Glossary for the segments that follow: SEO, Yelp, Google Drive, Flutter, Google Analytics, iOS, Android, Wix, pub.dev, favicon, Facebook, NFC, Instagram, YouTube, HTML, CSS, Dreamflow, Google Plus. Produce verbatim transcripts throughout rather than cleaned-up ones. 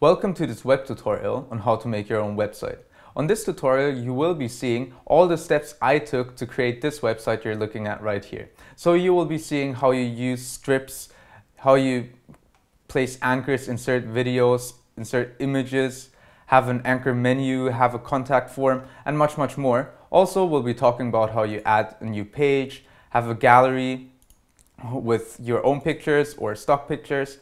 Welcome to this web tutorial on how to make your own website. On this tutorial, you will be seeing all the steps I took to create this website you're looking at right here. So you will be seeing how you use strips, how you place anchors, insert videos, insert images, have an anchor menu, have a contact form, and much, much more. Also, we'll be talking about how you add a new page, have a gallery with your own pictures or stock pictures,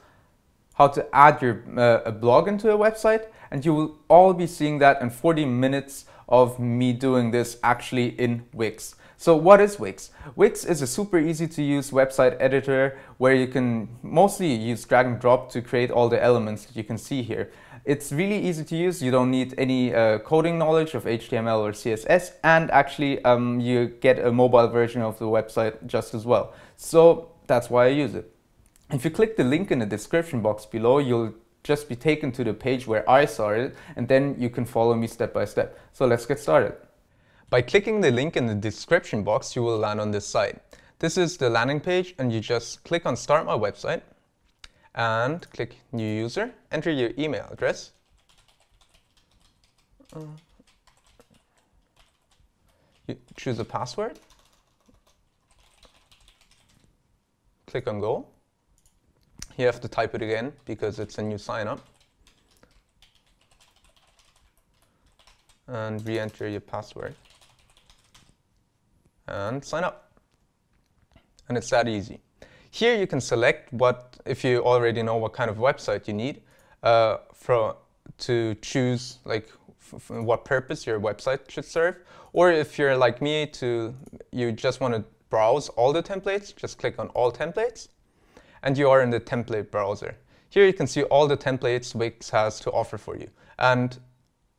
how to add your uh, a blog into a website, and you will all be seeing that in forty minutes of me doing this actually in Wix. So what is Wix? Wix is a super easy to use website editor where you can mostly use drag and drop to create all the elements that you can see here. It's really easy to use, you don't need any uh, coding knowledge of H T M L or C S S, and actually um, you get a mobile version of the website just as well. So that's why I use it. If you click the link in the description box below, you'll just be taken to the page where I started, and then you can follow me step by step. So let's get started. By clicking the link in the description box, you will land on this site. This is the landing page, and you just click on Start My Website, and click New User, enter your email address. You choose a password. Click on Go. You have to type it again because it's a new sign up. And re-enter your password. And sign up. And it's that easy. Here you can select what, if you already know what kind of website you need, uh, for, to choose like f what purpose your website should serve. Or if you're like me, to you just want to browse all the templates, just click on All Templates. And you are in the template browser. Here you can see all the templates Wix has to offer for you. And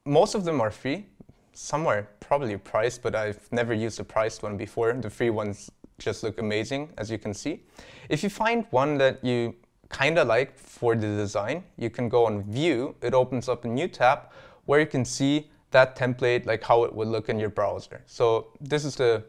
most of them are free. Some are probably priced, but I've never used a priced one before. The free ones just look amazing, as you can see. If you find one that you kind of like for the design, you can go on View. It opens up a new tab where you can see that template, like how it would look in your browser. So this is the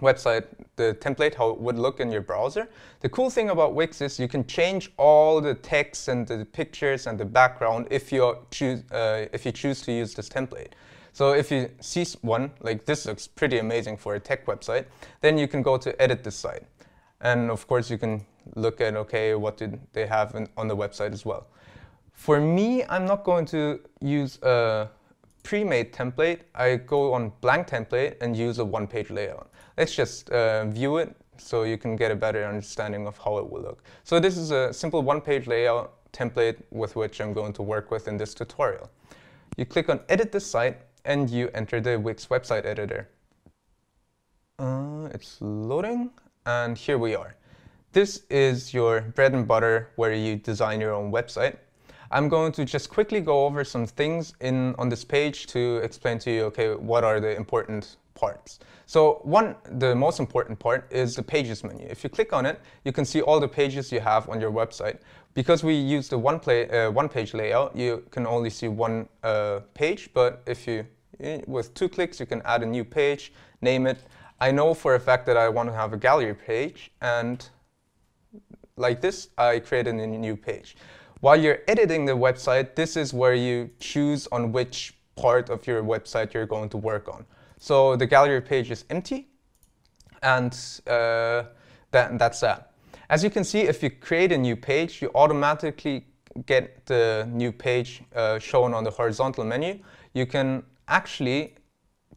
website, the template, how it would look in your browser. The cool thing about Wix is you can change all the text and the pictures and the background if you choose, uh, if you choose to use this template. So if you see one, like this looks pretty amazing for a tech website, then you can go to edit this site. And of course you can look at, okay, what did they have in, on the website as well. For me, I'm not going to use a pre-made template. I go on blank template and use a one-page layout. Let's just uh, view it so you can get a better understanding of how it will look. So this is a simple one-page layout template with which I'm going to work with in this tutorial. You click on Edit This Site and you enter the Wix website editor. Uh, it's loading, and here we are. This is your bread and butter where you design your own website. I'm going to just quickly go over some things in on this page to explain to you, okay, what are the important parts. So one, the most important part is the pages menu. If you click on it, you can see all the pages you have on your website. Because we use the one, play, uh, one page layout, you can only see one uh, page, but if you, with two clicks, you can add a new page, name it. I know for a fact that I want to have a gallery page, and like this, I created a new page. While you're editing the website, this is where you choose on which part of your website you're going to work on. So the gallery page is empty, and uh, that, that's that. As you can see, if you create a new page, you automatically get the new page uh, shown on the horizontal menu. You can actually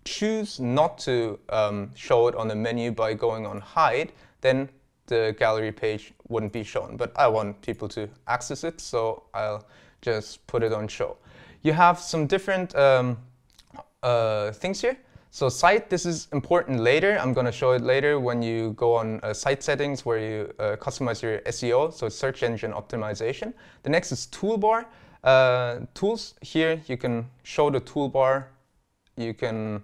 choose not to um, show it on the menu by going on Hide, then the gallery page wouldn't be shown, but I want people to access it, so I'll just put it on show. You have some different um, uh, things here. So site, this is important later. I'm going to show it later when you go on uh, site settings where you uh, customize your S E O, so search engine optimization. The next is toolbar. Uh, tools, here you can show the toolbar. You can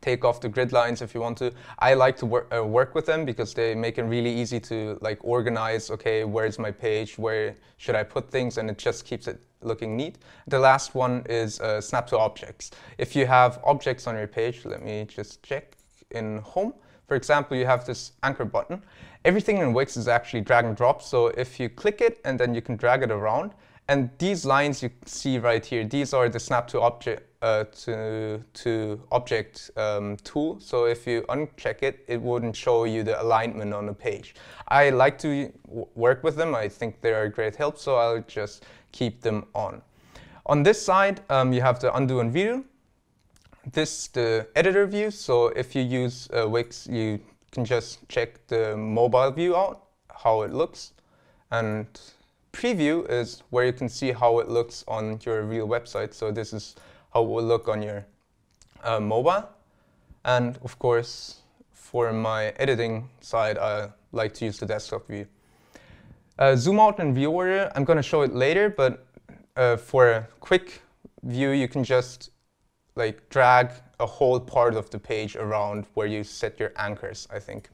take off the grid lines if you want to. I like to wor uh, work with them because they make it really easy to like organize, okay, where's my page, where should I put things, and it just keeps it looking neat. The last one is uh, snap to objects. If you have objects on your page, let me just check in home. For example, you have this anchor button. Everything in Wix is actually drag and drop, so if you click it and then you can drag it around, And these lines you see right here, these are the snap to object uh, to to object um, tool. So if you uncheck it, it wouldn't show you the alignment on the page. I like to work with them. I think they are great help, so I'll just keep them on. On this side, um, you have the undo and view. This is the editor view. So if you use uh, Wix, you can just check the mobile view out, how it looks. And preview is where you can see how it looks on your real website. So this is how it will look on your uh, mobile. And of course, for my editing side, I like to use the desktop view. Uh, zoom out and view order, I'm going to show it later, but uh, for a quick view, you can just like drag a whole part of the page around where you set your anchors, I think.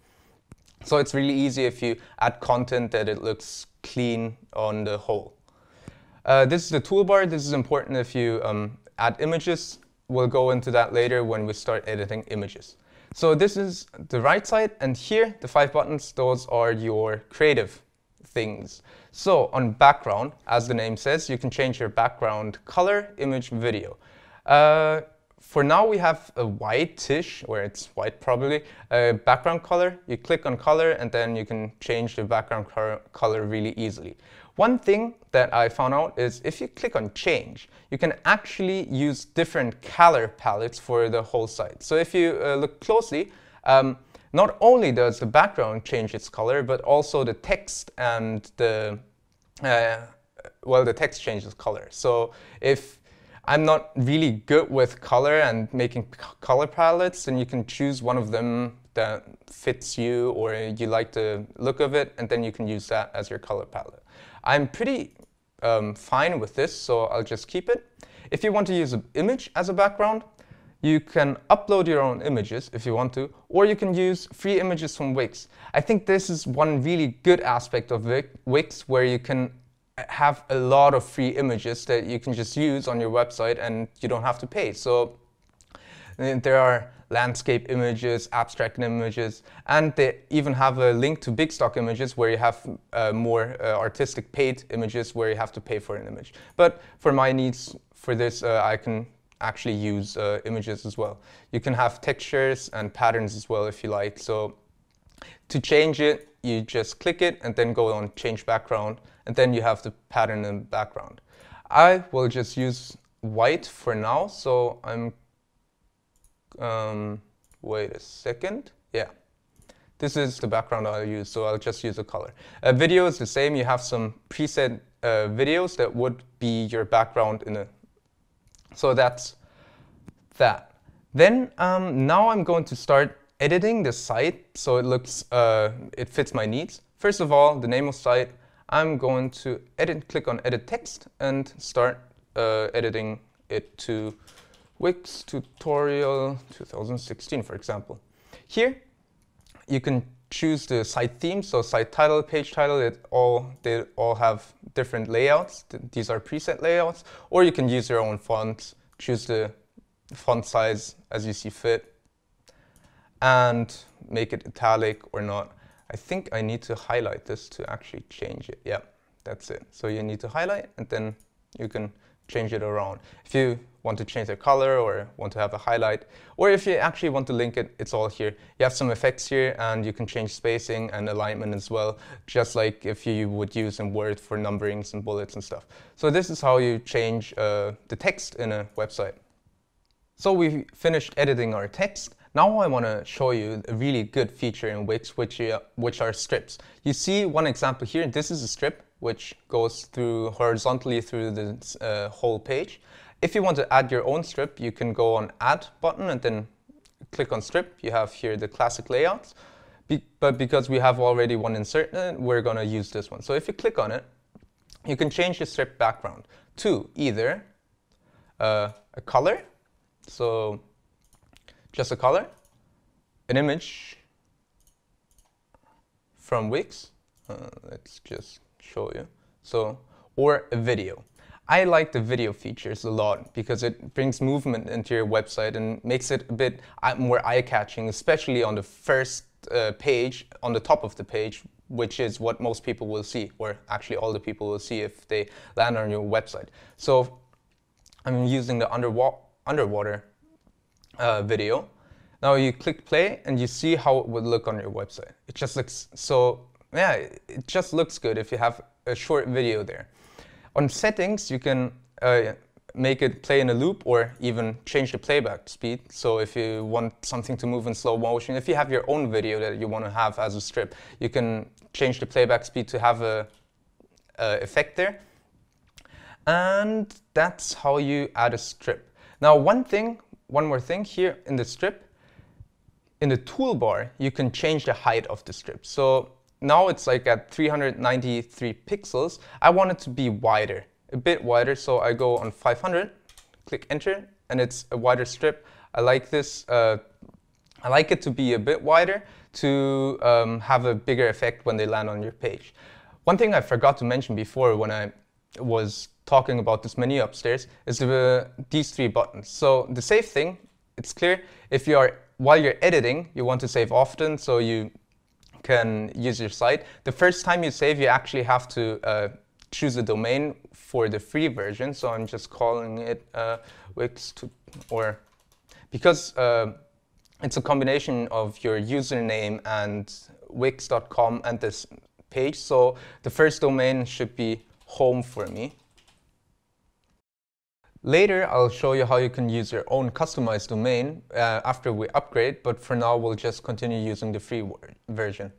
So it's really easy if you add content that it looks clean on the whole. Uh, this is the toolbar. This is important if you um, add images. We'll go into that later when we start editing images. So this is the right side, and here, the five buttons, those are your creative things. So on background, as the name says, you can change your background color, image, video. Uh, For now, we have a whitish, where it's white probably, uh, background color. You click on color, and then you can change the background color really easily. One thing that I found out is if you click on change, you can actually use different color palettes for the whole site. So if you uh, look closely, um, not only does the background change its color, but also the text and the, uh, well, the text changes color. So if I'm not really good with color and making color palettes, and you can choose one of them that fits you or you like the look of it, and then you can use that as your color palette. I'm pretty um, fine with this, so I'll just keep it. If you want to use an image as a background, you can upload your own images if you want to, or you can use free images from Wix. I think this is one really good aspect of Wix, where you can have a lot of free images that you can just use on your website and you don't have to pay. So there are landscape images, abstract images, and they even have a link to big stock images where you have uh, more uh, artistic paid images where you have to pay for an image. But for my needs for this, uh, I can actually use uh, images as well. You can have textures and patterns as well if you like. So to change it, you just click it and then go on change background, and then you have the pattern in the background. I will just use white for now, so I'm, um, wait a second, yeah. This is the background I'll use, so I'll just use a color. Uh, video is the same, you have some preset uh, videos that would be your background in it. So that's that. Then um, now I'm going to start editing the site so it looks, uh, it fits my needs. First of all, the name of site, I'm going to edit, click on edit text and start uh, editing it to Wix tutorial two thousand sixteen, for example. Here, you can choose the site theme, so site title, page title, it all, they all have different layouts. These are preset layouts, or you can use your own font, choose the font size as you see fit, and make it italic or not. I think I need to highlight this to actually change it. Yeah, that's it. So you need to highlight, and then you can change it around. If you want to change the color or want to have a highlight, or if you actually want to link it, it's all here. You have some effects here, and you can change spacing and alignment as well, just like if you would use in Word for numberings and bullets and stuff. So this is how you change uh, the text in a website. So we finished editing our text. Now I want to show you a really good feature in Wix, which, uh, which are strips. You see one example here. This is a strip which goes through horizontally through the uh, whole page. If you want to add your own strip, you can go on Add button and then click on Strip. You have here the classic layouts. Be but because we have already one inserted, we're going to use this one. So if you click on it, you can change the strip background to either uh, a color, so just a color, an image from Wix, uh, let's just show you, so, or a video. I like the video features a lot because it brings movement into your website and makes it a bit more eye-catching, especially on the first uh, page, on the top of the page, which is what most people will see, or actually all the people will see if they land on your website. So I'm using the underwa underwater uh, video. Now you click play and you see how it would look on your website. It just looks so, yeah, it just looks good if you have a short video there. On settings, you can uh, make it play in a loop or even change the playback speed. So if you want something to move in slow motion, if you have your own video that you want to have as a strip, you can change the playback speed to have a, a effect there. And that's how you add a strip. Now one thing, one more thing here in the strip, in the toolbar, you can change the height of the strip. So now it's like at three hundred ninety-three pixels. I want it to be wider, a bit wider. So I go on five hundred, click enter, and it's a wider strip. I like this. Uh, I like it to be a bit wider to um, have a bigger effect when they land on your page. One thing I forgot to mention before when I was talking about this menu upstairs is the, these three buttons. So the save thing, it's clear. If you are While you're editing, you want to save often, so you can use your site. The first time you save, you actually have to uh, choose a domain for the free version. So I'm just calling it uh, Wix, to, or because uh, it's a combination of your username and wix dot com and this page. So the first domain should be home for me. Later, I'll show you how you can use your own customized domain uh, after we upgrade, but for now, we'll just continue using the free version.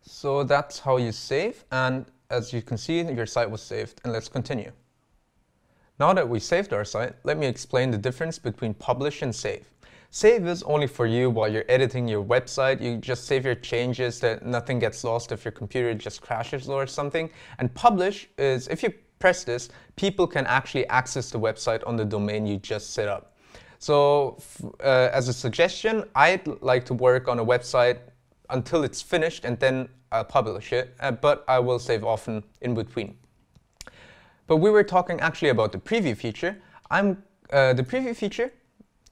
So that's how you save, and as you can see, your site was saved, and let's continue. Now that we saved our site, let me explain the difference between publish and save. Save is only for you while you're editing your website. You just save your changes that nothing gets lost if your computer just crashes or something. And publish is if you press this, people can actually access the website on the domain you just set up. So uh, as a suggestion, I'd like to work on a website until it's finished and then I'll publish it, uh, but I will save often in between. But we were talking actually about the preview feature. I'm, uh, the preview feature,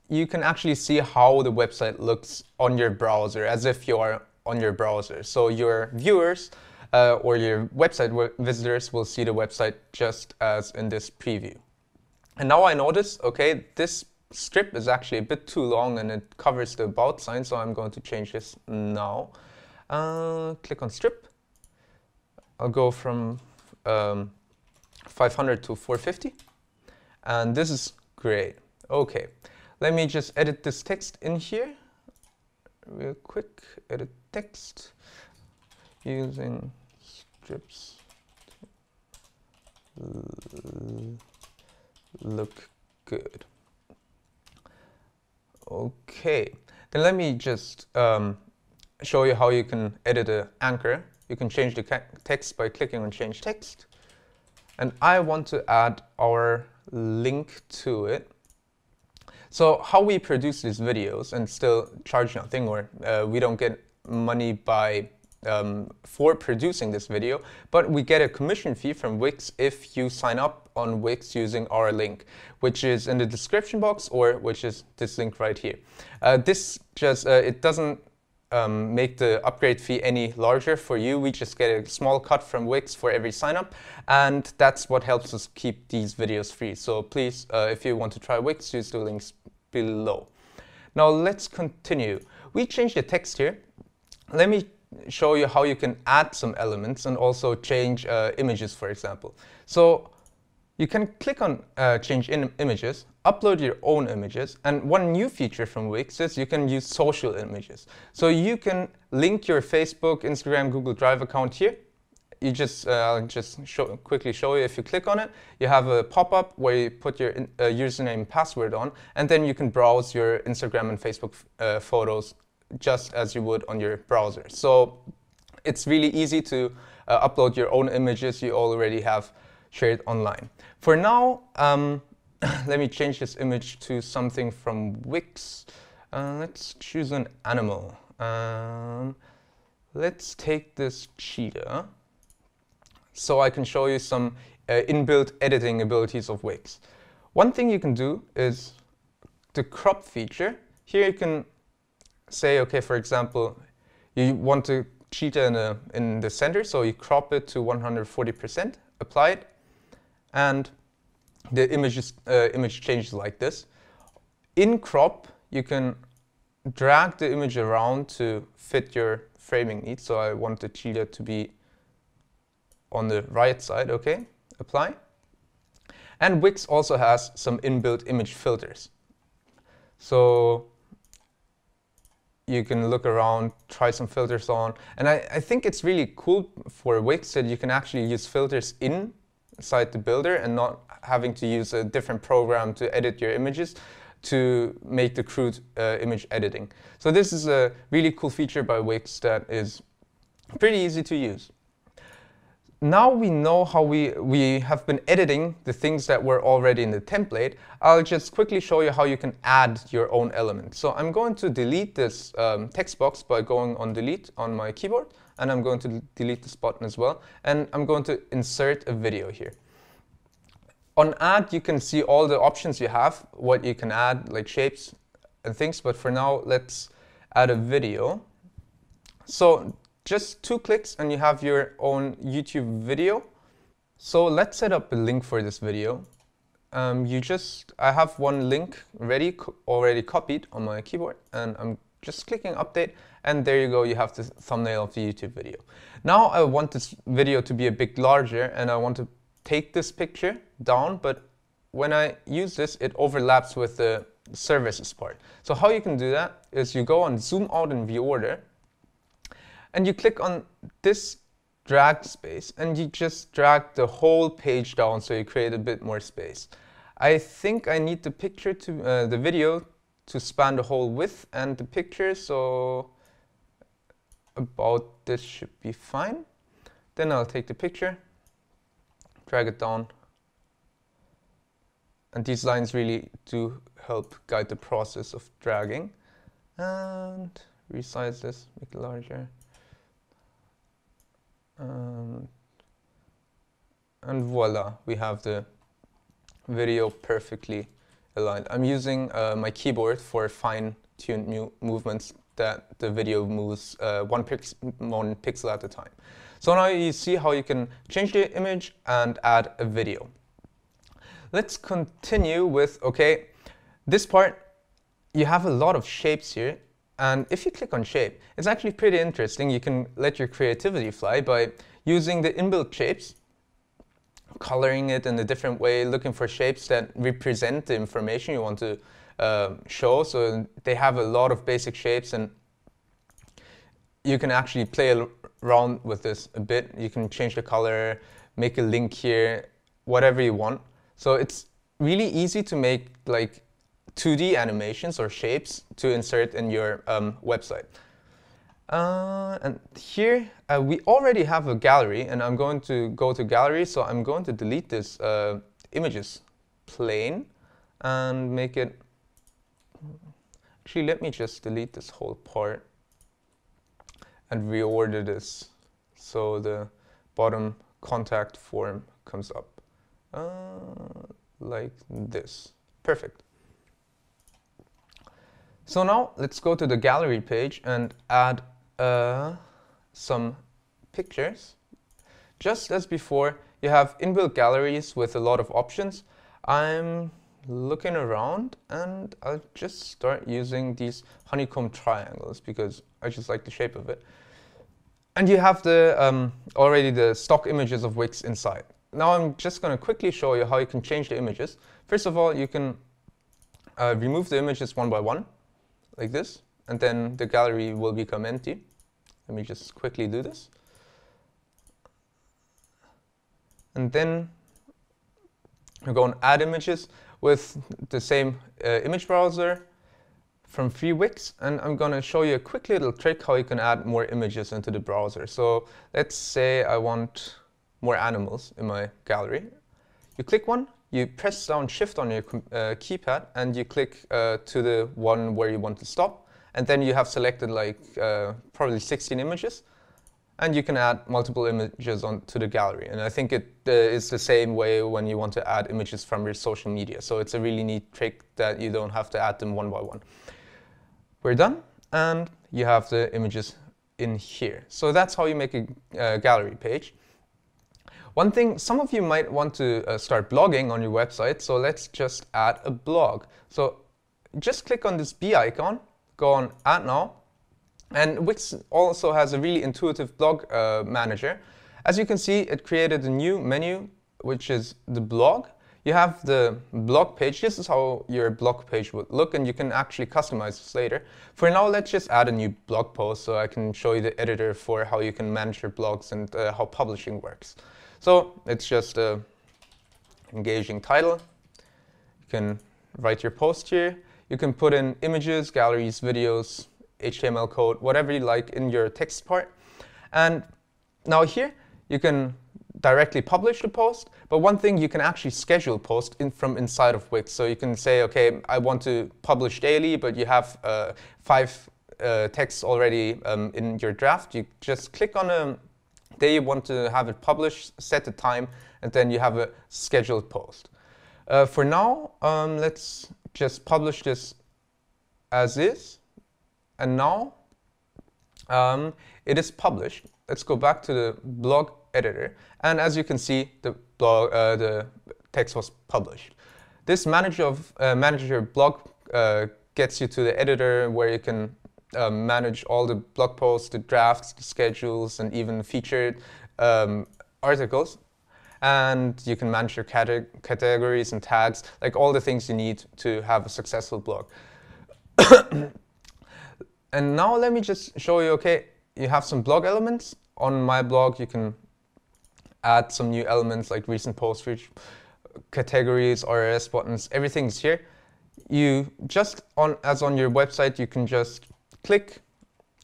you can actually see how the website looks on your browser, as if you are on your browser. So your viewers Uh, or your website visitors will see the website just as in this preview. And now I notice, okay, this strip is actually a bit too long and it covers the about sign, so I'm going to change this now. Uh, click on strip. I'll go from um, five hundred to four fifty. And this is great. Okay, let me just edit this text in here. Real quick, edit text. Using strips to look good. Okay, then let me just um, show you how you can edit an anchor. You can change the text by clicking on change text. And I want to add our link to it. So how we produce these videos and still charge nothing, or uh, we don't get money by Um, for producing this video, but we get a commission fee from Wix if you sign up on Wix using our link, which is in the description box, or which is this link right here. Uh, this just uh, it doesn't um, make the upgrade fee any larger for you. We just get a small cut from Wix for every sign up, and that's what helps us keep these videos free. So please, uh, if you want to try Wix, use the links below. Now let's continue. We change the text here. Let me show you how you can add some elements and also change uh, images, for example. So you can click on uh, change in images, upload your own images, and one new feature from Wix is you can use social images. So you can link your Facebook, Instagram, Google Drive account here. You just, uh, I'll just show, quickly show you. If you click on it, you have a pop-up where you put your in, uh, username and password on, and then you can browse your Instagram and Facebook uh, photos just as you would on your browser. So it's really easy to uh, upload your own images you already have shared online. For now, um, let me change this image to something from Wix. Uh, let's choose an animal. Um, let's take this cheetah, so I can show you some uh, inbuilt editing abilities of Wix. One thing you can do is the crop feature. Here you can say, okay, for example, you want to cheetah in, a, in the center, so you crop it to one hundred forty percent, apply it, and the image, is, uh, image changes like this. In crop, you can drag the image around to fit your framing needs. So I want the cheetah to be on the right side, okay, apply. And Wix also has some inbuilt image filters. So you can look around, try some filters on. And I, I think it's really cool for Wix that you can actually use filters in inside the builder and not having to use a different program to edit your images to make the crude uh, image editing. So this is a really cool feature by Wix that is pretty easy to use. Now we know how we, we have been editing the things that were already in the template. I'll just quickly show you how you can add your own element. So I'm going to delete this um, text box by going on delete on my keyboard, and I'm going to delete this button as well, and I'm going to insert a video here. On add, you can see all the options you have, what you can add, like shapes and things, but for now, let's add a video. So just two clicks and you have your own YouTube video. So let's set up a link for this video. Um, you just, I have one link ready, co already copied on my keyboard, and I'm just clicking update, and there you go, you have the thumbnail of the YouTube video. Now I want this video to be a bit larger, and I want to take this picture down, but when I use this, it overlaps with the services part. So how you can do that is you go on zoom out and view order, and you click on this drag space, and you just drag the whole page down so you create a bit more space. I think I need the picture to uh, the video to span the whole width and the picture, so about this should be fine. Then I'll take the picture, drag it down, and these lines really do help guide the process of dragging. And resize this, make it larger. Um, and voila, we have the video perfectly aligned. I'm using uh, my keyboard for fine-tuned new movements that the video moves uh, one, pix one pixel at a time. So now you see how you can change the image and add a video. Let's continue with, okay, this part, you have a lot of shapes here. And if you click on shape, it's actually pretty interesting. You can let your creativity fly by using the inbuilt shapes, coloring it in a different way, looking for shapes that represent the information you want to uh, show. So they have a lot of basic shapes, and you can actually play around with this a bit. You can change the color, make a link here, whatever you want. So it's really easy to make like two D animations or shapes to insert in your um, website. Uh, and here uh, we already have a gallery, and I'm going to go to gallery, so I'm going to delete this uh, images plane and make it, actually let me just delete this whole part and reorder this so the bottom contact form comes up uh, like this. Perfect. So now let's go to the gallery page and add uh, some pictures. Just as before, you have inbuilt galleries with a lot of options. I'm looking around, and I'll just start using these honeycomb triangles because I just like the shape of it. And you have the um, already the stock images of Wix inside. Now I'm just going to quickly show you how you can change the images. First of all, you can uh, remove the images one by one, like this, and then the gallery will become empty. Let me just quickly do this. And then we go on add images with the same uh, image browser from free Wix, and I'm going to show you a quick little trick how you can add more images into the browser. So let's say I want more animals in my gallery. You click one, you press down shift on your uh, keypad, and you click uh, to the one where you want to stop, and then you have selected like uh, probably sixteen images, and you can add multiple images onto the gallery. And I think it uh, is the same way when you want to add images from your social media. So it's a really neat trick that you don't have to add them one by one. We're done, and you have the images in here. So that's how you make a uh, gallery page. One thing, some of you might want to uh, start blogging on your website, so let's just add a blog. So just click on this B icon, go on Add Now, and Wix also has a really intuitive blog uh, manager. As you can see, it created a new menu, which is the blog. You have the blog page. This is how your blog page would look, and you can actually customize this later. For now, let's just add a new blog post so I can show you the editor for how you can manage your blogs and uh, how publishing works. So it's just an engaging title. You can write your post here. You can put in images, galleries, videos, H T M L code, whatever you like in your text part. And now here, you can directly publish the post. But one thing, you can actually schedule posts in from inside of Wix. So you can say, OK, I want to publish daily, but you have uh, five uh, texts already um, in your draft. You just click on a day you want to have it published, set the time, and then you have a scheduled post. Uh, for now, um, let's just publish this as is. And now um, it is published. Let's go back to the blog editor. And as you can see, the, blog, uh, the text was published. This manager of uh, manager blog uh, gets you to the editor where you can Uh, manage all the blog posts, the drafts, the schedules, and even featured um, articles. And you can manage your cate categories and tags, like all the things you need to have a successful blog. And now let me just show you, OK, you have some blog elements. On my blog, you can add some new elements like recent posts, categories, R S buttons, everything's here. You just, on, as on your website, you can just click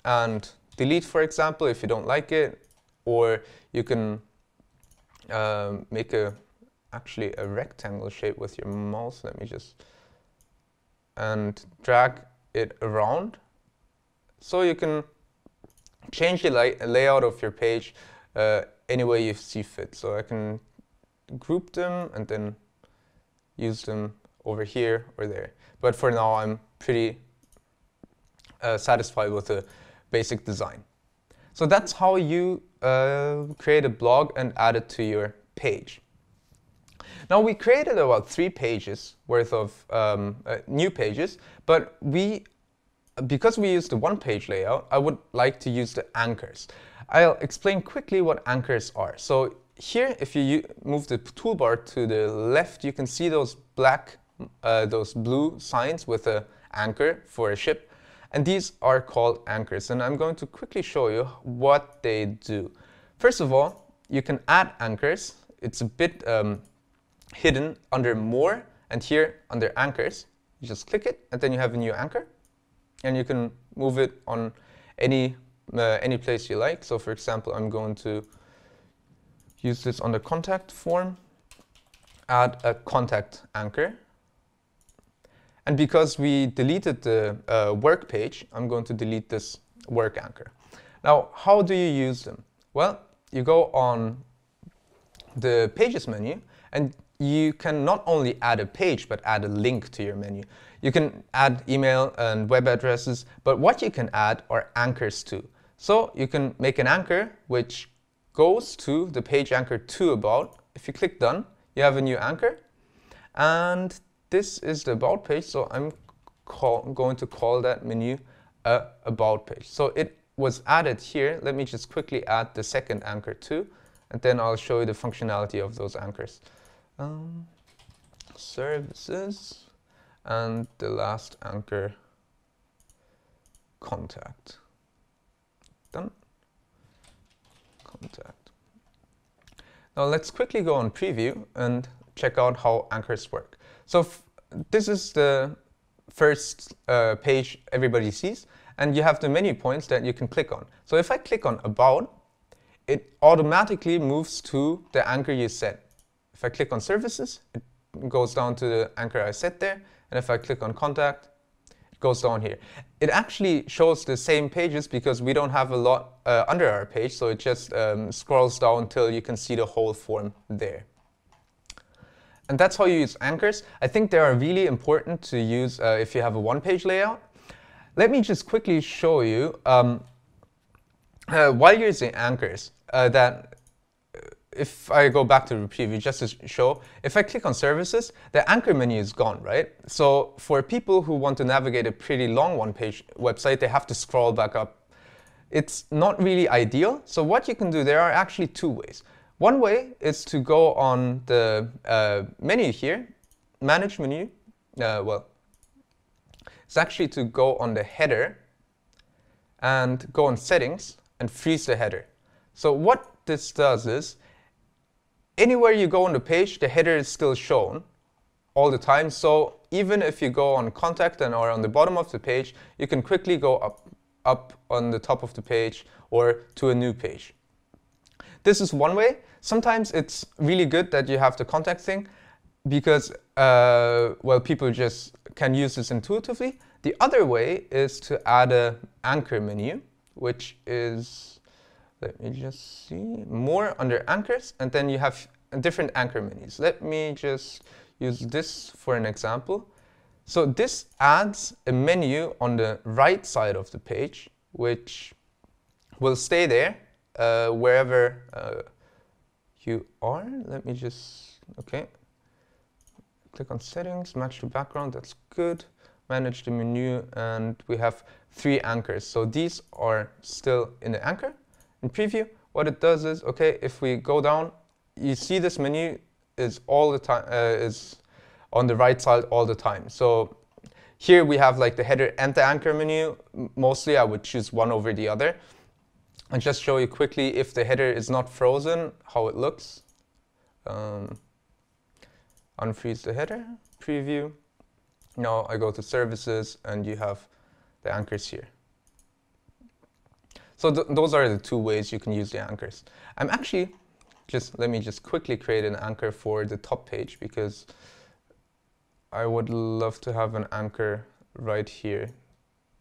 and delete, for example, if you don't like it, or you can uh, make a actually a rectangle shape with your mouse. Let me just and drag it around, so you can change the lay layout of your page uh, any way you see fit. So I can group them and then use them over here or there. But for now, I'm pretty Uh, satisfied with the basic design. So that's how you uh, create a blog and add it to your page. Now we created about three pages worth of um, uh, new pages, but we, because we used the one-page layout, I would like to use the anchors. I'll explain quickly what anchors are. So here, if you move the toolbar to the left, you can see those black, uh, those blue signs with an anchor for a ship. And these are called anchors, and I'm going to quickly show you what they do. First of all, you can add anchors. It's a bit um, hidden under More, and here under Anchors, you just click it, and then you have a new anchor, and you can move it on any uh, any place you like. So, for example, I'm going to use this on the contact form. Add a contact anchor. And because we deleted the uh, work page, I'm going to delete this work anchor. Now, how do you use them? Well, you go on the Pages menu, and you can not only add a page, but add a link to your menu. You can add email and web addresses, but what you can add are anchors too. So you can make an anchor which goes to the page anchor to about. If you click Done, you have a new anchor. And this is the About page, so I'm call, going to call that menu uh, About page. So it was added here. Let me just quickly add the second anchor too, and then I'll show you the functionality of those anchors. Um, services, and the last anchor, Contact. Done. Contact. Now let's quickly go on Preview and check out how anchors work. So f this is the first uh, page everybody sees, and you have the menu points that you can click on. So if I click on About, it automatically moves to the anchor you set. If I click on Services, it goes down to the anchor I set there, and if I click on Contact, it goes down here. It actually shows the same pages because we don't have a lot uh, under our page, so it just um, scrolls down till you can see the whole form there. And that's how you use anchors. I think they are really important to use uh, if you have a one-page layout. Let me just quickly show you um, uh, while using anchors, uh, that if I go back to the preview just to show, if I click on services, the anchor menu is gone, right? So for people who want to navigate a pretty long one-page website, they have to scroll back up. It's not really ideal. So what you can do, there are actually two ways. One way is to go on the uh, menu here, manage menu. Uh, well, it's actually to go on the header and go on settings and freeze the header. So what this does is, anywhere you go on the page, the header is still shown all the time. So even if you go on contact and or on the bottom of the page, you can quickly go up, up on the top of the page or to a new page. This is one way. Sometimes it's really good that you have the contact thing because, uh, well, people just can use this intuitively. The other way is to add an anchor menu, which is, let me just see, more under anchors, and then you have different anchor menus. Let me just use this for an example. So this adds a menu on the right side of the page, which will stay there uh, wherever uh, you are. Let me just, OK. Click on settings, match to background, that's good. Manage the menu, and we have three anchors. So these are still in the anchor. In preview, what it does is, okay, if we go down, you see this menu is all the time uh, is on the right side all the time. So here we have like the header and the anchor menu. Mostly, I would choose one over the other, and just show you quickly if the header is not frozen, how it looks. Um, unfreeze the header. Preview. Now I go to services, and you have the anchors here. So th those are the two ways you can use the anchors. I'm actually, just let me just quickly create an anchor for the top page because I would love to have an anchor right here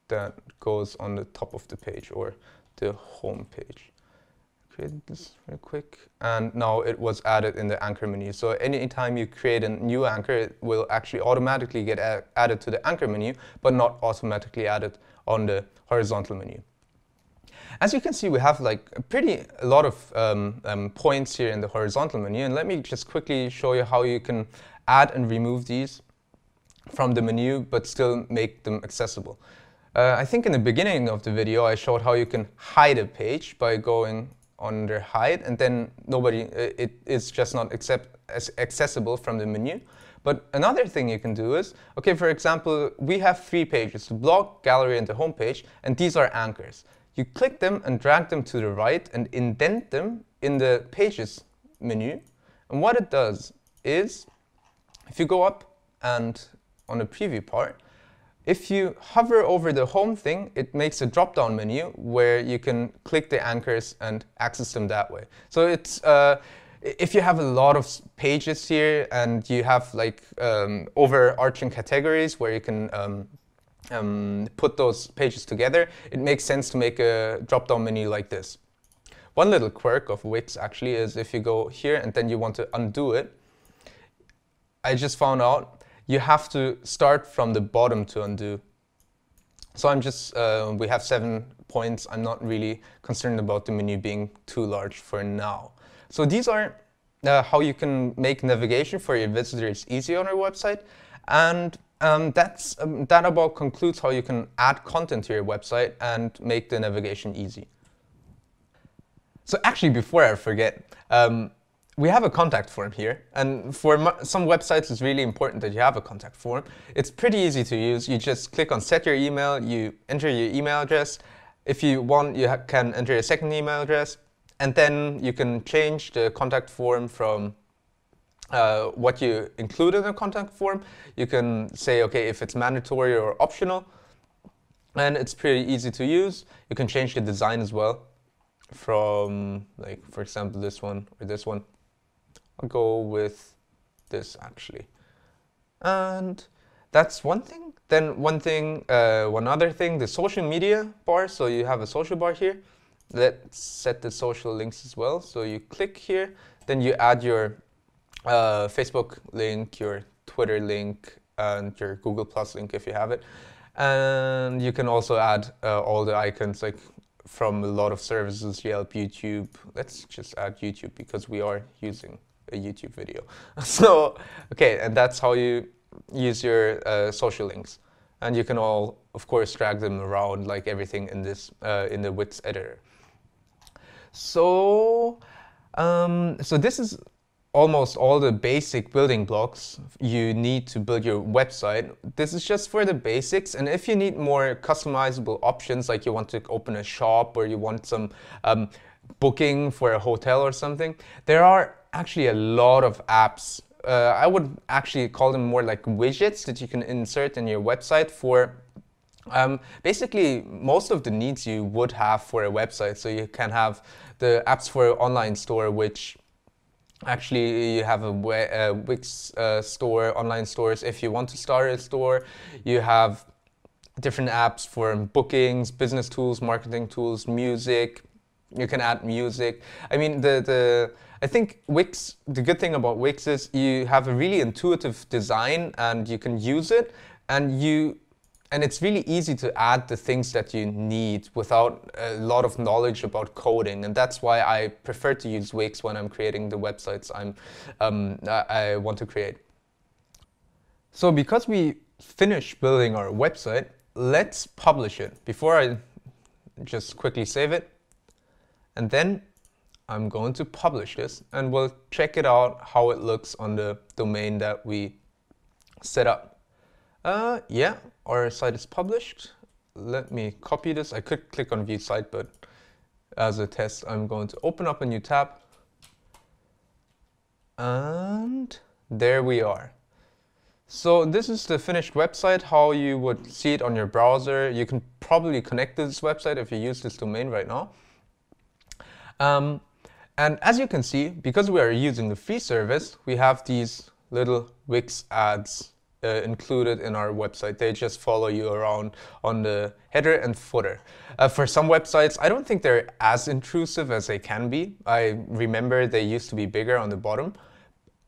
that goes on the top of the page or the home page. Create this real quick. And now it was added in the anchor menu. So anytime you create a new anchor, it will actually automatically get added to the anchor menu, but not automatically added on the horizontal menu. As you can see, we have like a pretty a lot of um, um, points here in the horizontal menu. And let me just quickly show you how you can add and remove these from the menu, but still make them accessible. Uh, I think in the beginning of the video, I showed how you can hide a page by going under hide. And then nobody, it is just not accept, as accessible from the menu. But another thing you can do is, OK, for example, we have three pages, the blog, gallery, and the home page. And these are anchors. You click them and drag them to the right and indent them in the Pages menu. And what it does is, if you go up and on the preview part, if you hover over the home thing, it makes a drop-down menu where you can click the anchors and access them that way. So it's uh, if you have a lot of pages here and you have like um, overarching categories where you can um, Um, put those pages together, it makes sense to make a drop-down menu like this. One little quirk of Wix actually is if you go here and then you want to undo it, I just found out you have to start from the bottom to undo. So I'm just, uh, we have seven points. I'm not really concerned about the menu being too large for now. So these are uh, how you can make navigation for your visitors easy on our website. And Um, that's, um, that about concludes how you can add content to your website and make the navigation easy. So actually, before I forget, um, we have a contact form here. And for some websites, it's really important that you have a contact form. It's pretty easy to use. You just click on set your email. You enter your email address. If you want, you can enter a second email address. And then you can change the contact form from Uh, what you include in the contact form. You can say, OK, if it's mandatory or optional. And it's pretty easy to use. You can change the design as well from, like, for example, this one or this one. I'll go with this, actually. And that's one thing. Then one thing, uh, one other thing, the social media bar. So you have a social bar here. Let's set the social links as well. So you click here. Then you add your Uh, Facebook link, your Twitter link, and your Google Plus link if you have it. And you can also add uh, all the icons like from a lot of services, Yelp, YouTube. Let's just add YouTube because we are using a YouTube video. So, okay, and that's how you use your uh, social links. And you can all, of course, drag them around like everything in this uh, in the Wix editor. So, um, so this is almost all the basic building blocks you need to build your website. This is just for the basics, and if you need more customizable options, like you want to open a shop or you want some um, booking for a hotel or something, there are actually a lot of apps. Uh, I would actually call them more like widgets that you can insert in your website for um, basically most of the needs you would have for a website. So you can have the apps for an online store, which actually you have a, a Wix uh, store, online stores. If you want to start a store, you have different apps for bookings, business tools, marketing tools, music. You can add music. I mean, the the I think Wix, the good thing about Wix is you have a really intuitive design and you can use it, and you and it's really easy to add the things that you need without a lot of knowledge about coding. And that's why I prefer to use Wix when I'm creating the websites I'm um, I, I want to create. So because we finished building our website, let's publish it. Before I just quickly save it. And then I'm going to publish this, and we'll check it out how it looks on the domain that we set up. Uh, yeah, our site is published. Let me copy this. I could click on View Site, but as a test, I'm going to open up a new tab. And there we are. So this is the finished website, how you would see it on your browser. You can probably connect to this website if you use this domain right now. Um, and as you can see, because we are using the free service, we have these little Wix ads uh, included in our website. They just follow you around on the header and footer. Uh, for some websites, I don't think they're as intrusive as they can be. I remember they used to be bigger on the bottom.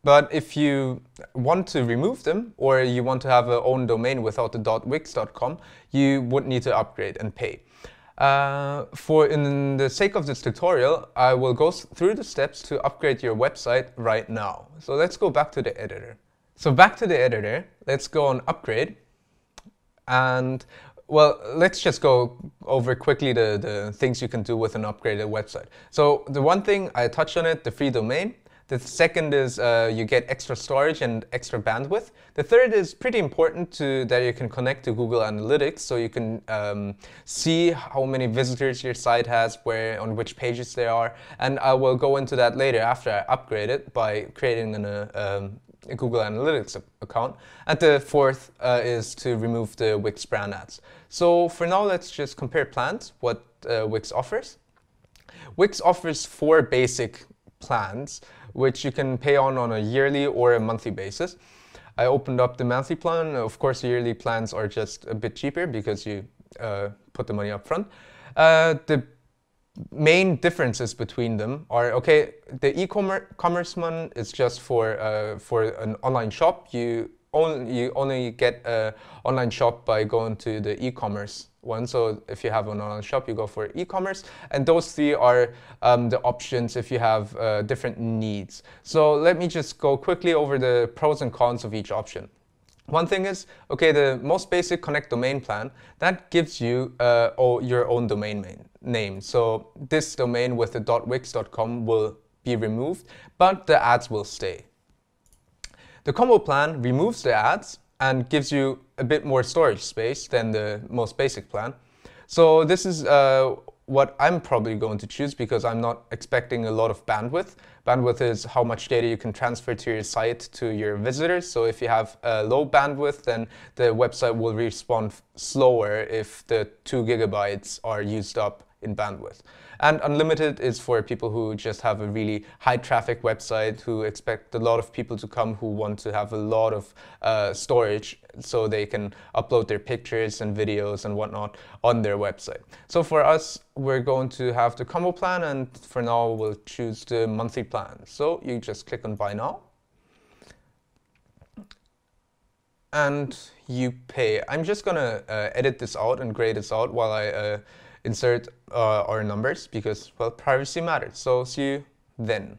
But if you want to remove them, or you want to have your own domain without the .wix dot com, you would need to upgrade and pay. Uh, for in the sake of this tutorial, I will go through the steps to upgrade your website right now. So let's go back to the editor. So back to the editor, let's go on upgrade. And well, let's just go over quickly the, the things you can do with an upgraded website. So the one thing I touched on it, the free domain. The second is uh, you get extra storage and extra bandwidth. The third is pretty important to, that you can connect to Google Analytics, so you can um, see how many visitors your site has, where on which pages they are. And I will go into that later after I upgrade it by creating an, uh, um, a Google Analytics account. And the fourth uh, is to remove the Wix brand ads. So for now, let's just compare plans, what uh, Wix offers. Wix offers four basic plans, which you can pay on on a yearly or a monthly basis. I opened up the monthly plan. Of course, yearly plans are just a bit cheaper because you uh, put the money up front. Uh, the main differences between them are, okay, the e-commerce one is just for uh, for an online shop. You only you only get an online shop by going to the e-commerce one. So if you have an online shop, you go for e-commerce. And those three are um, the options if you have uh, different needs. So let me just go quickly over the pros and cons of each option. One thing is, okay, the most basic Connect Domain Plan, that gives you uh, oh, your own domain name. So this domain with the .wix dot com will be removed, but the ads will stay. The Combo Plan removes the ads and gives you a bit more storage space than the most basic plan. So this is uh, what I'm probably going to choose because I'm not expecting a lot of bandwidth. Bandwidth is how much data you can transfer to your site to your visitors. So if you have uh, low bandwidth, then the website will respond slower if the two gigabytes are used up in bandwidth. And unlimited is for people who just have a really high traffic website, who expect a lot of people to come, who want to have a lot of uh, storage so they can upload their pictures and videos and whatnot on their website. So for us, we're going to have the combo plan, and for now we'll choose the monthly plan. So you just click on buy now and you pay. I'm just gonna uh, edit this out and grade this out while I uh, insert uh, our numbers because, well, privacy matters. So see you then.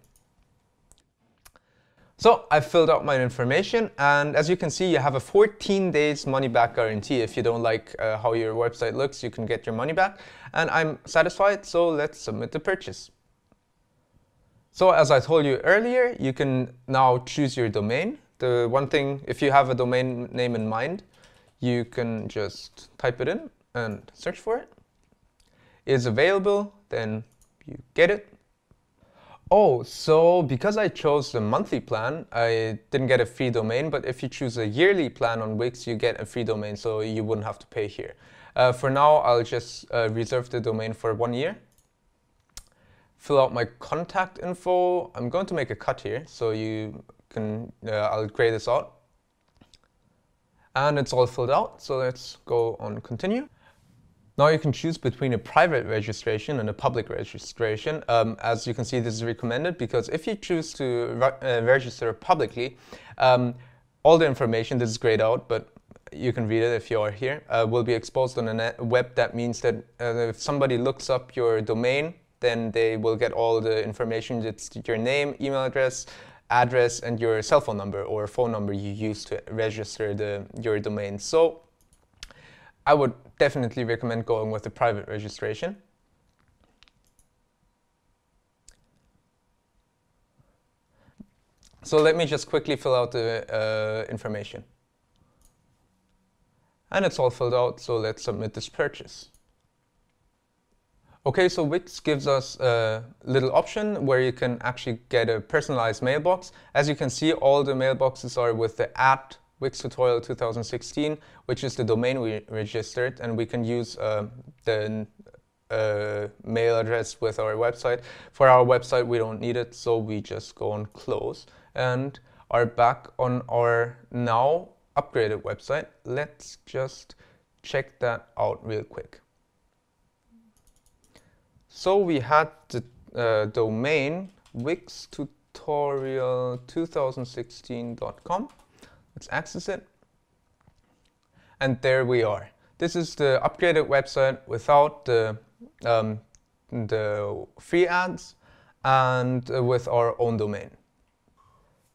So I filled out my information, and as you can see, you have a fourteen days money back guarantee. If you don't like uh, how your website looks, you can get your money back, and I'm satisfied. So let's submit the purchase. So as I told you earlier, you can now choose your domain. The one thing, if you have a domain name in mind, you can just type it in and search for it. Is available, then you get it. Oh, so because I chose the monthly plan, I didn't get a free domain, but if you choose a yearly plan on Wix, you get a free domain, so you wouldn't have to pay here. Uh, for now, I'll just uh, reserve the domain for one year. Fill out my contact info. I'm going to make a cut here, so you can, uh, I'll gray this out. And it's all filled out, so let's go on continue. Now you can choose between a private registration and a public registration. Um, as you can see, this is recommended because if you choose to re uh, register publicly, um, all the information, this is grayed out, but you can read it if you are here, uh, will be exposed on the net web. That means that uh, if somebody looks up your domain, then they will get all the information. It's your name, email address, address, and your cell phone number or phone number you use to register the, your domain. So I would definitely recommend going with the private registration. So let me just quickly fill out the uh, information. And it's all filled out, so let's submit this purchase. Okay, so Wix gives us a little option where you can actually get a personalized mailbox. As you can see, all the mailboxes are with the at Wix tutorial two thousand sixteen, which is the domain we registered, and we can use uh, the uh, mail address with our website. For our website, we don't need it, so we just go on close and are back on our now upgraded website. Let's just check that out real quick. So we had the uh, domain Wix tutorial two thousand sixteen dot com. Let's access it, and there we are. This is the upgraded website without the, um, the free ads and uh, with our own domain.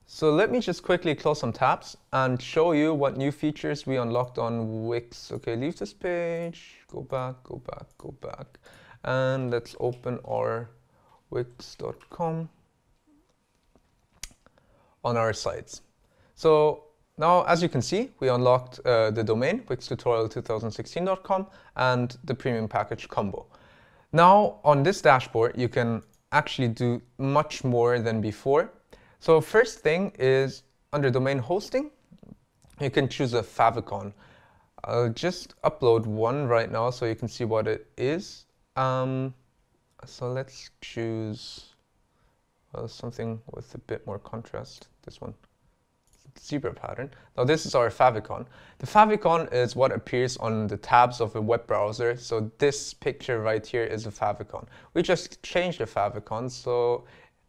So let me just quickly close some tabs and show you what new features we unlocked on Wix. Okay, leave this page, go back, go back, go back, and let's open our wix dot com on our sites. So now, as you can see, we unlocked uh, the domain wix tutorial two thousand sixteen dot com and the premium package combo. Now, on this dashboard, you can actually do much more than before. So first thing is, under domain hosting, you can choose a favicon. I'll just upload one right now so you can see what it is. Um, so let's choose uh, something with a bit more contrast, this one. Zebra pattern. Now this is our favicon. The favicon is what appears on the tabs of a web browser. So this picture right here is a favicon. We just changed the favicon, so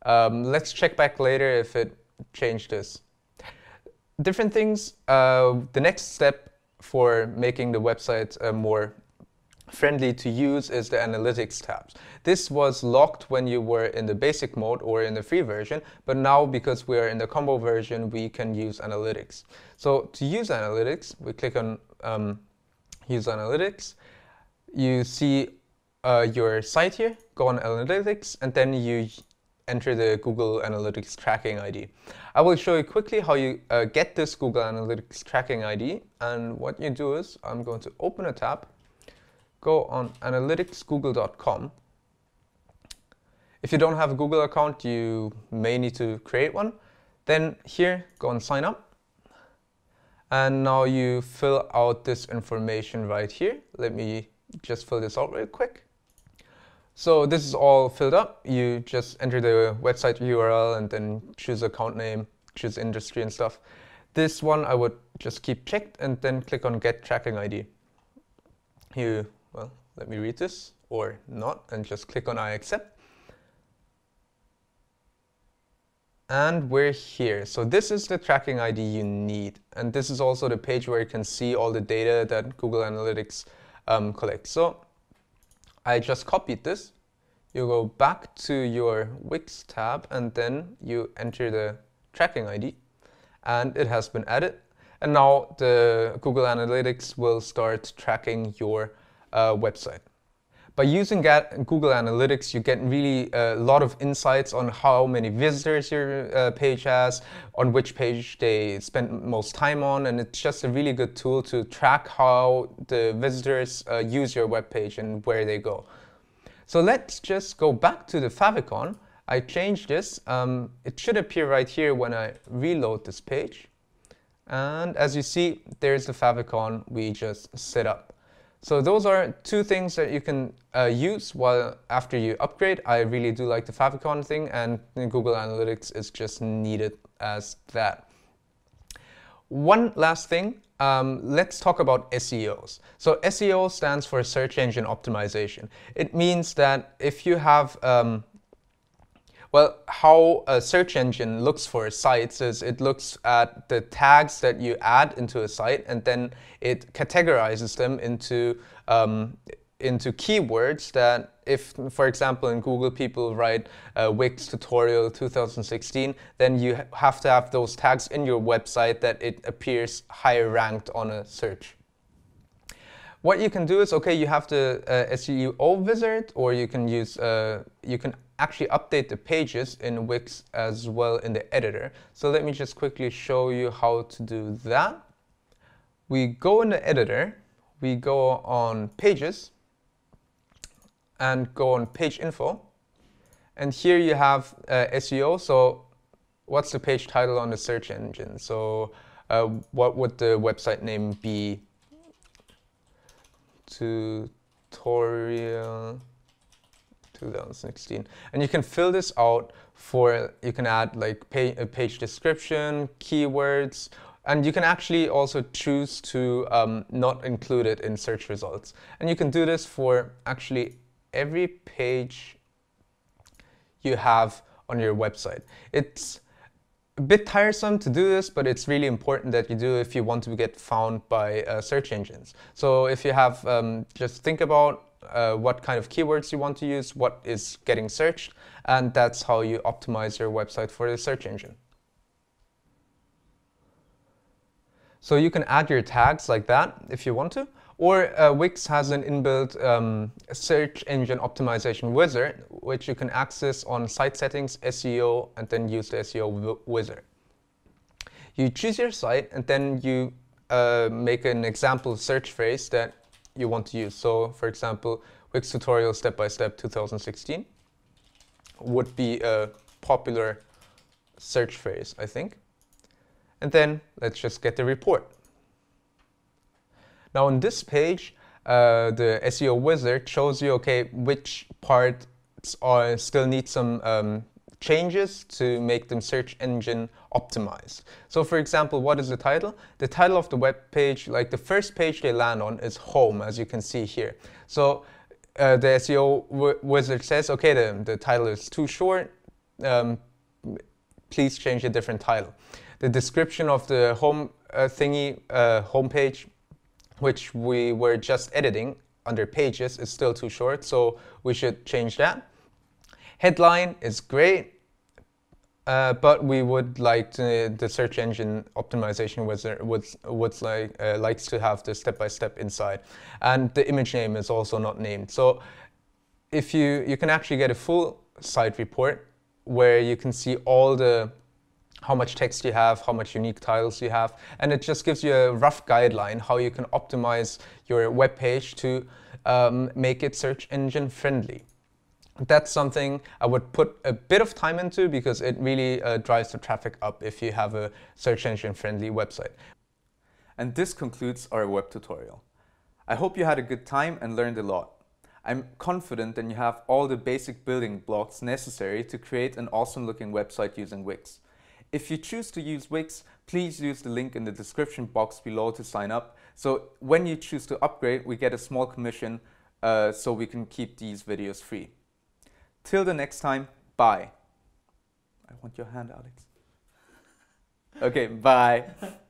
um, let's check back later if it changed this. Different things. Uh, the next step for making the website uh, more friendly to use is the analytics tabs. This was locked when you were in the basic mode or in the free version, but now because we are in the combo version, we can use analytics. So to use analytics, we click on um, use analytics. You see uh, your site here, go on analytics, and then you enter the Google Analytics tracking I D. I will show you quickly how you uh, get this Google Analytics tracking I D, and what you do is, I'm going to open a tab, go on analytics google dot com. If you don't have a Google account, you may need to create one. Then here, go and sign up. And now you fill out this information right here. Let me just fill this out real quick. So this is all filled up. You just enter the website U R L and then choose account name, choose industry and stuff. This one I would just keep checked and then click on Get Tracking I D. You, well, let me read this, or not, and just click on I accept. And we're here. So this is the tracking I D you need. And this is also the page where you can see all the data that Google Analytics um, collects. So I just copied this. You go back to your Wix tab and then you enter the tracking I D, and it has been added. And now the Google Analytics will start tracking your uh, website. By using Google Analytics, you get really a lot of insights on how many visitors your uh, page has, on which page they spend most time on, and it's just a really good tool to track how the visitors uh, use your web page and where they go. So let's just go back to the favicon. I changed this. Um, it should appear right here when I reload this page. And as you see, there's the favicon we just set up. So those are two things that you can uh, use while after you upgrade. I really do like the favicon thing, and Google Analytics is just needed as that. One last thing, um, let's talk about S E Os. So S E O stands for search engine optimization. It means that if you have um, Well, how a search engine looks for sites is it looks at the tags that you add into a site, and then it categorizes them into, um, into keywords that if, for example, in Google people write uh, Wix tutorial two thousand sixteen, then you have to have those tags in your website that it appears higher ranked on a search. What you can do is, okay, you have the uh, S E O wizard, or you can use, uh, you can actually update the pages in Wix as well in the editor. So let me just quickly show you how to do that. We go in the editor, we go on pages, and go on page info. And here you have uh, S E O, so what's the page title on the search engine? So uh, what would the website name be? Tutorial two thousand sixteen, and you can fill this out for, you can add like page, a page description, keywords, and you can actually also choose to um, not include it in search results. And you can do this for actually every page you have on your website. It's a bit tiresome to do this, but it's really important that you do if you want to get found by uh, search engines. So if you have, um, just think about Uh, what kind of keywords you want to use, what is getting searched, and that's how you optimize your website for the search engine. So you can add your tags like that if you want to, or uh, Wix has an inbuilt um, search engine optimization wizard, which you can access on site settings, S E O, and then use the S E O wizard. You choose your site, and then you uh, make an example search phrase that you want to use. So for example, Wix tutorial step-by-step two thousand sixteen would be a popular search phrase, I think. And then let's just get the report. Now on this page, uh, the S E O wizard shows you, okay, which parts are still need some um, changes to make them search engine optimized. So for example, what is the title? The title of the web page, like the first page they land on is home, as you can see here. So uh, the S E O wizard says, okay, the, the title is too short, um, please change a different title. The description of the home uh, thingy, uh, homepage, which we were just editing under pages, is still too short, so we should change that. Headline is great, uh, but we would like to, the search engine optimization wizard would, would like, uh, likes to have the step-by-step inside. And the image name is also not named. So if you, you can actually get a full site report where you can see all the, how much text you have, how much unique titles you have, and it just gives you a rough guideline how you can optimize your web page to um, make it search engine friendly. That's something I would put a bit of time into because it really uh, drives the traffic up if you have a search engine friendly website. And this concludes our web tutorial. I hope you had a good time and learned a lot. I'm confident that you have all the basic building blocks necessary to create an awesome looking website using Wix. If you choose to use Wix, please use the link in the description box below to sign up. So when you choose to upgrade, we get a small commission uh, so we can keep these videos free. Till the next time, bye. I want your hand, Alex. Okay, bye.